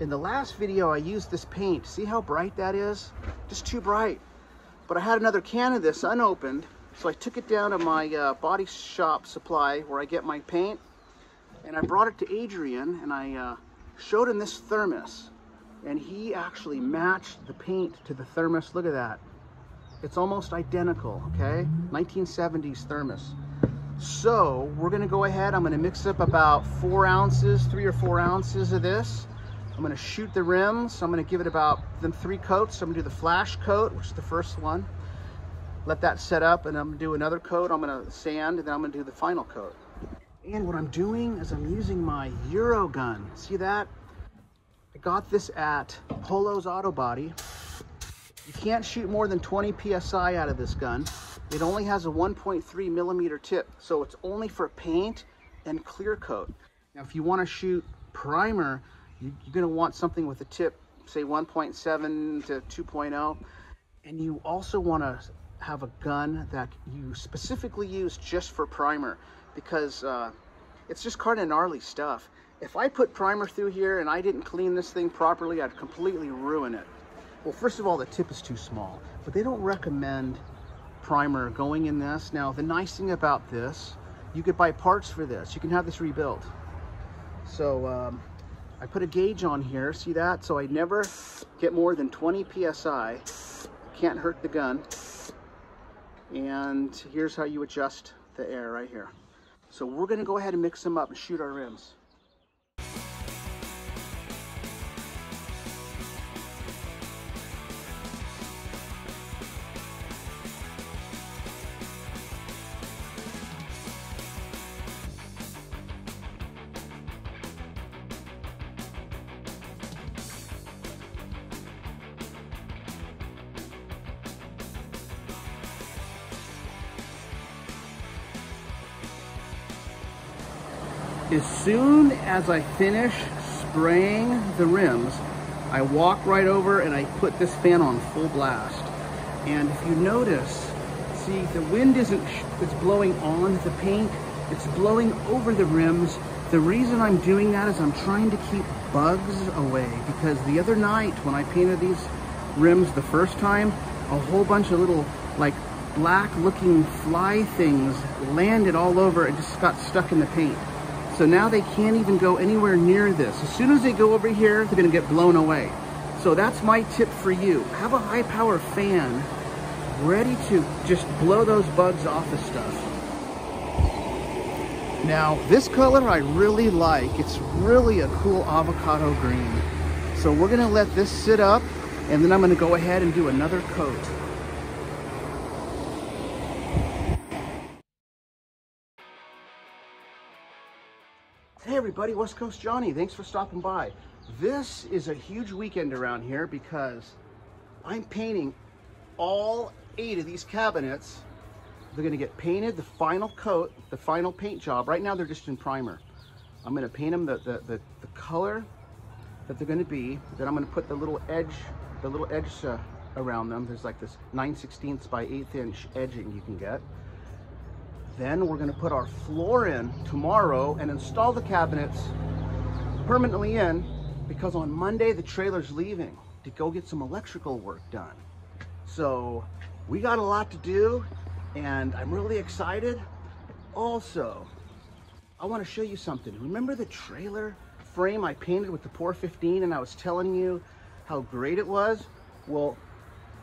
In the last video, I used this paint. See how bright that is? Just too bright. But I had another can of this unopened, so I took it down to my body shop supply where I get my paint, and I brought it to Adrian, and I showed him this thermos, and he actually matched the paint to the thermos. Look at that. It's almost identical, okay? 1970s thermos. So we're gonna go ahead, I'm gonna mix up about 4 ounces, 3 or 4 ounces of this. I'm gonna shoot the rims. So I'm gonna give it about them 3 coats. So I'm gonna do the flash coat, which is the first one. Let that set up, and I'm gonna do another coat. I'm gonna sand, and then I'm gonna do the final coat. And what I'm doing is I'm using my Euro gun. See that? I got this at Polo's Auto Body. You can't shoot more than 20 PSI out of this gun. It only has a 1.3 millimeter tip. So it's only for paint and clear coat. Now, if you wanna shoot primer, you're gonna want something with a tip, say 1.7 to 2.0. And you also wanna have a gun that you specifically use just for primer, because it's just kind of gnarly stuff. If I put primer through here and I didn't clean this thing properly, I'd completely ruin it. Well, first of all, the tip is too small, but they don't recommend primer going in this. Now, the nice thing about this, you could buy parts for this. You can have this rebuilt. So, I put a gauge on here, see that? So I never get more than 20 PSI, can't hurt the gun. And here's how you adjust the air right here. So we're gonna go ahead and mix them up and shoot our rims. As soon as I finish spraying the rims, I walk right over and I put this fan on full blast. And if you notice, see, the wind isn't, it's blowing on the paint, it's blowing over the rims. The reason I'm doing that is I'm trying to keep bugs away, because the other night when I painted these rims the first time, a whole bunch of little, like, black looking fly things landed all over and just got stuck in the paint. So now they can't even go anywhere near this. As soon as they go over here, they're gonna get blown away. So that's my tip for you. Have a high power fan ready to just blow those bugs off of stuff. Now, this color I really like. It's really a cool avocado green. So we're gonna let this sit up, and then I'm gonna go ahead and do another coat. Hey everybody, Westcoast Johnny, thanks for stopping by. This is a huge weekend around here because I'm painting all 8 of these cabinets. They're gonna get painted, the final coat, the final paint job. Right now they're just in primer. I'm gonna paint them the color that they're gonna be, then I'm gonna put the little edge around them. There's like this 9/16" by 1/8" edging you can get. Then we're gonna put our floor in tomorrow and install the cabinets permanently in, because on Monday the trailer's leaving to go get some electrical work done. So we got a lot to do, and I'm really excited. Also, I wanna show you something. Remember the trailer frame I painted with the POR-15 and I was telling you how great it was? Well,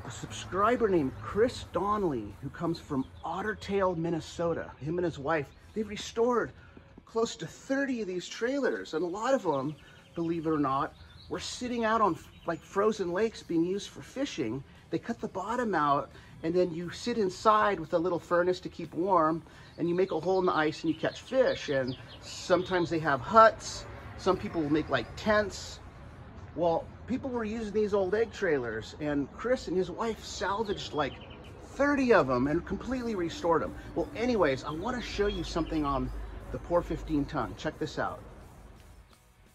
a subscriber named Chris Donnelly, who comes from Ottertail, Minnesota, him and his wife, they've restored close to 30 of these trailers, and a lot of them, believe it or not, were sitting out on like frozen lakes being used for fishing. They cut the bottom out, and then you sit inside with a little furnace to keep warm, and you make a hole in the ice and you catch fish. And sometimes they have huts, some people will make like tents. Well, people were using these old egg trailers, and Chris and his wife salvaged like 30 of them and completely restored them. Well, anyways, I want to show you something on the POR-15 tongue. Check this out.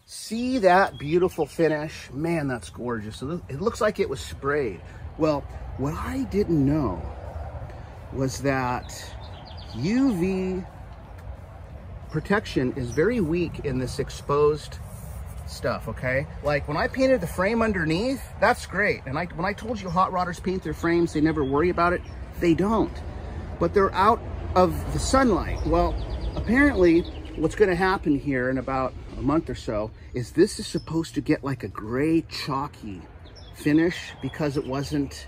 See that beautiful finish? Man, that's gorgeous. It looks like it was sprayed. Well, what I didn't know was that UV protection is very weak in this exposed stuff, okay? Like when I painted the frame underneath, that's great. And when I told you hot rodders paint their frames, they never worry about it, they don't. But they're out of the sunlight. Well, apparently what's gonna happen here in about a month or so is this is supposed to get like a gray chalky finish because it wasn't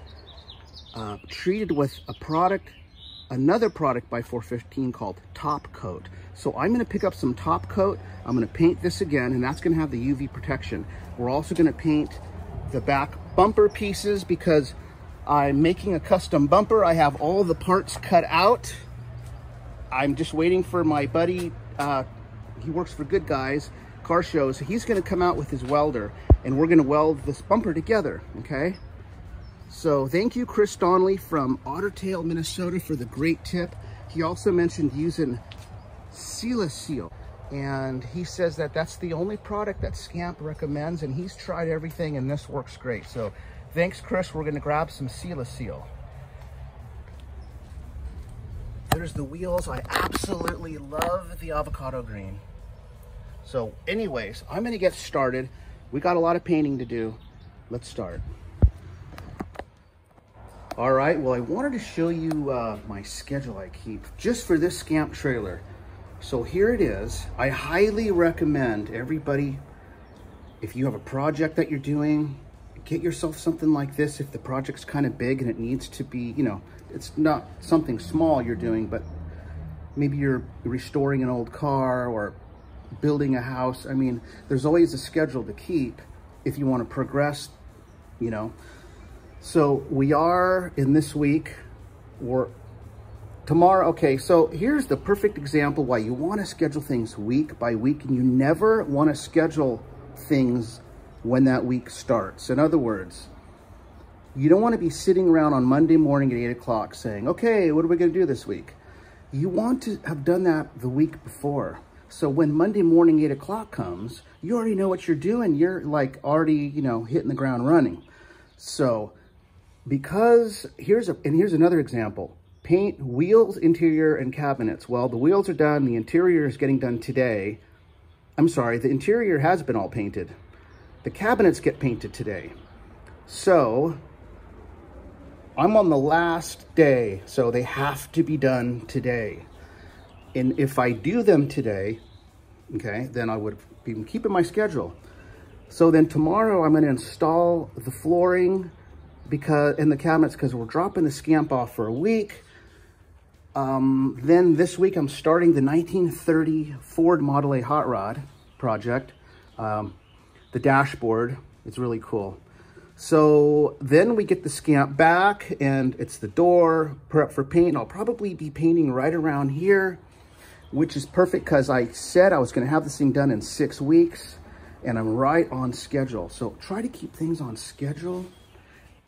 treated with a product, another product by POR-15 called Top Coat. So I'm gonna pick up some Top Coat, I'm gonna paint this again, and that's gonna have the UV protection. We're also gonna paint the back bumper pieces because I'm making a custom bumper. I have all the parts cut out. I'm just waiting for my buddy, he works for Good Guys Car Shows. So he's gonna come out with his welder and we're gonna weld this bumper together, okay? So thank you, Chris Donnelly from Ottertail, Minnesota, for the great tip. He also mentioned using seal-a-seal, and he says that that's the only product that Scamp recommends, and he's tried everything, and this works great. So thanks, Chris. We're gonna grab some seal-a-seal. There's the wheels. I absolutely love the avocado green. So anyways, I'm gonna get started. We got a lot of painting to do. Let's start. All right, well, I wanted to show you my schedule I keep just for this Scamp trailer. So here it is. I highly recommend everybody, if you have a project that you're doing, get yourself something like this. If the project's kind of big and it needs to be, you know, it's not something small you're doing, but maybe you're restoring an old car or building a house. I mean, there's always a schedule to keep if you want to progress, you know. So we are in this week or tomorrow. Okay, so here's the perfect example why you want to schedule things week by week, and you never want to schedule things when that week starts. In other words, you don't want to be sitting around on Monday morning at 8 o'clock saying, okay, what are we going to do this week? You want to have done that the week before. So when Monday morning, 8 o'clock comes, you already know what you're doing. You're like already, you know, hitting the ground running. So, because here's another example. Paint wheels, interior, and cabinets. Well, the wheels are done, the interior is getting done today. I'm sorry, the interior has been all painted. The cabinets get painted today. So I'm on the last day, so they have to be done today. And if I do them today, okay, then I would be keeping my schedule. So then tomorrow I'm gonna install the flooring and the cabinets because we're dropping the Scamp off for a week. Then this week I'm starting the 1930 Ford Model A Hot Rod project. The dashboard, it's really cool. So then we get the Scamp back and it's the door, prep for paint. I'll probably be painting right around here, which is perfect because I said I was gonna have this thing done in 6 weeks and I'm right on schedule. So try to keep things on schedule.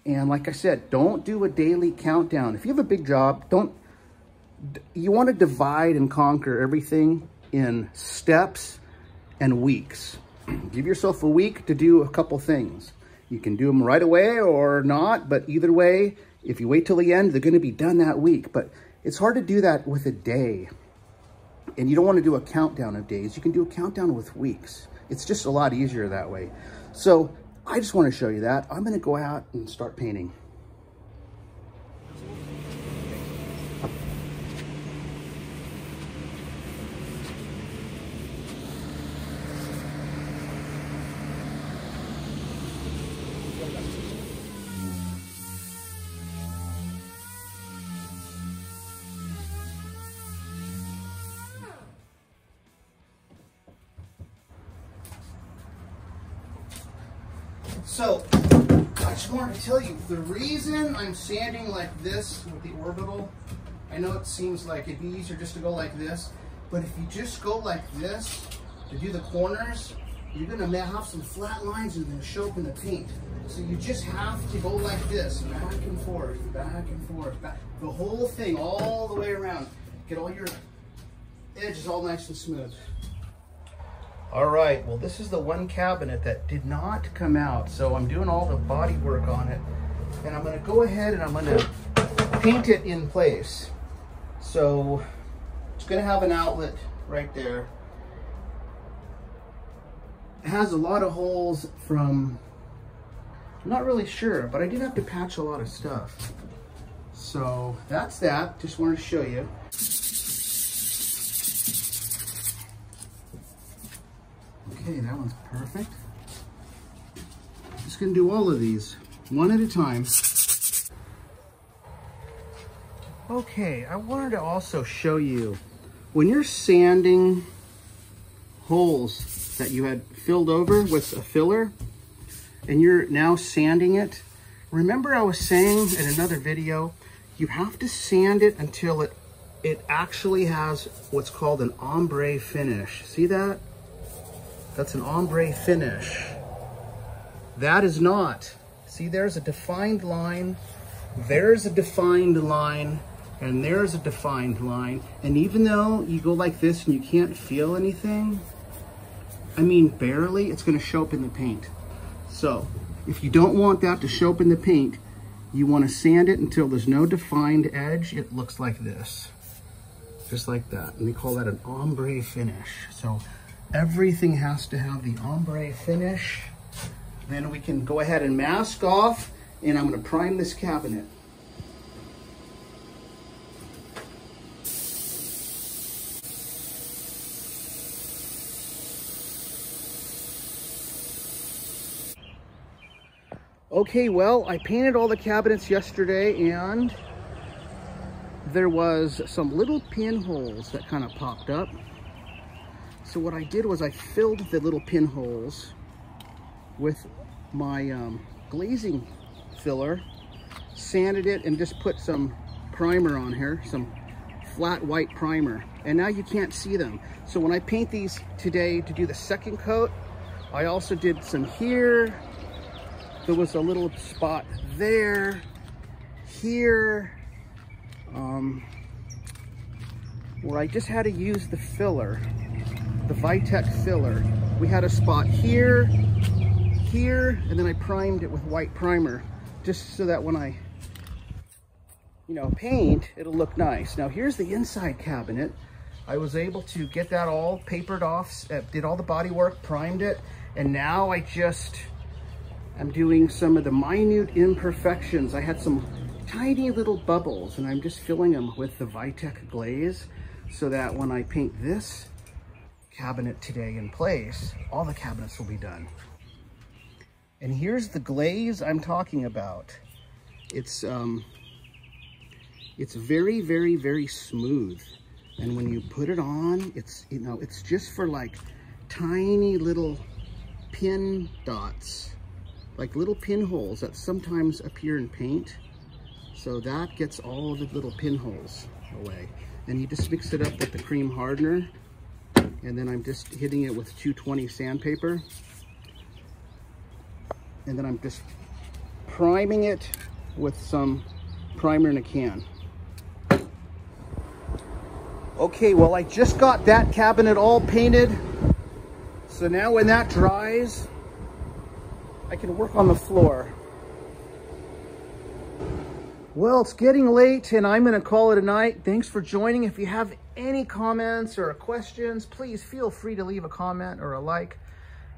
And like I said, don't do a daily countdown. If you have a big job, you want to divide and conquer everything in steps and weeks. Give yourself a week to do a couple things. You can do them right away or not, but either way, if you wait till the end, they're going to be done that week. But it's hard to do that with a day. And you don't want to do a countdown of days. You can do a countdown with weeks. It's just a lot easier that way. So I just want to show you that. I'm going to go out and start painting. So, I just wanted to tell you, the reason I'm sanding like this with the orbital, I know it seems like it'd be easier just to go like this, but if you just go like this to do the corners, you're gonna have some flat lines and they'll show up in the paint. So you just have to go like this, back and forth, back and forth, back, the whole thing, all the way around. Get all your edges all nice and smooth. All right, well, this is the one cabinet that did not come out, so I'm doing all the body work on it, and I'm gonna go ahead and I'm gonna paint it in place. So it's gonna have an outlet right there. has a lot of holes from, I'm not really sure, but I did have to patch a lot of stuff. So that's that, just wanted to show you. Okay, that one's perfect. Just gonna do all of these, one at a time. Okay, I wanted to also show you, when you're sanding holes that you had filled over with a filler, and you're now sanding it, remember I was saying in another video, you have to sand it until it actually has what's called an ombre finish. See that? That's an ombre finish. That is not. See, there's a defined line, there's a defined line, and there's a defined line. And even though you go like this and you can't feel anything, I mean barely, it's gonna show up in the paint. So if you don't want that to show up in the paint, you wanna sand it until there's no defined edge. It looks like this, just like that. And we call that an ombre finish. So everything has to have the ombre finish. Then we can go ahead and mask off, and I'm gonna prime this cabinet. Okay, well, I painted all the cabinets yesterday, and there was some little pinholes that kind of popped up. So what I did was I filled the little pinholes with my glazing filler, sanded it, and just put some primer on here, some flat white primer. And now you can't see them. So when I paint these today to do the second coat, I also did some here. There was a little spot there, here, where I just had to use the filler, the Vitec filler. We had a spot here, here, and then I primed it with white primer, just so that when I, you know, paint, it'll look nice. Now here's the inside cabinet. I was able to get that all papered off, did all the body work, primed it, and now I'm doing some of the minute imperfections. I had some tiny little bubbles, and I'm just filling them with the Vitec glaze so that when I paint this cabinet today in place, all the cabinets will be done. And here's the glaze I'm talking about. It's very, very, very smooth. And when you put it on, it's, you know, it's just for like tiny little pin dots, like little pinholes that sometimes appear in paint. So that gets all the little pinholes away. And you just mix it up with the cream hardener. And then I'm just hitting it with 220 sandpaper. And then I'm just priming it with some primer in a can. Okay, well, I just got that cabinet all painted. So now when that dries, I can work on the floor. Well, it's getting late and I'm gonna call it a night. Thanks for joining. If you have any comments or questions, please feel free to leave a comment or a like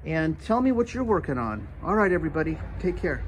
and tell me what you're working on. All right, everybody, take care.